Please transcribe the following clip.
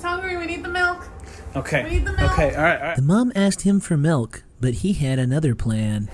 He's hungry. We need the milk. Okay. We need the milk. Okay. All right. The mom asked him for milk, but he had another plan.